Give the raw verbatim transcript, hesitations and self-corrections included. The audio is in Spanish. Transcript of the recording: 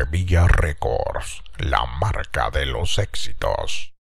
Revilla Records, la marca de los éxitos.